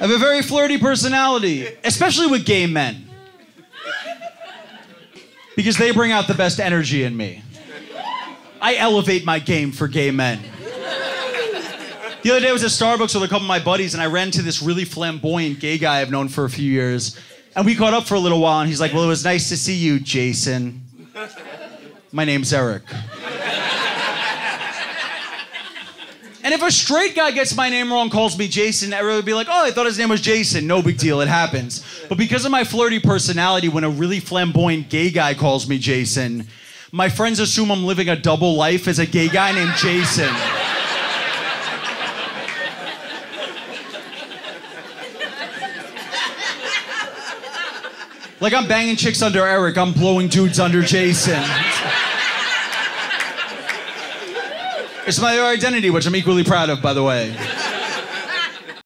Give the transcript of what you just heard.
I have a very flirty personality, especially with gay men. Because they bring out the best energy in me. I elevate my game for gay men. The other day I was at Starbucks with a couple of my buddies and I ran into this really flamboyant gay guy I've known for a few years. And we caught up for a little while and he's like, well, it was nice to see you, Jason. My name's Eric. And if a straight guy gets my name wrong, calls me Jason, everyone would be like, oh, I thought his name was Jason. No big deal, it happens. But because of my flirty personality, when a really flamboyant gay guy calls me Jason, my friends assume I'm living a double life as a gay guy named Jason. Like I'm banging chicks under Eric, I'm blowing dudes under Jason. It's my identity, which I'm equally proud of, by the way.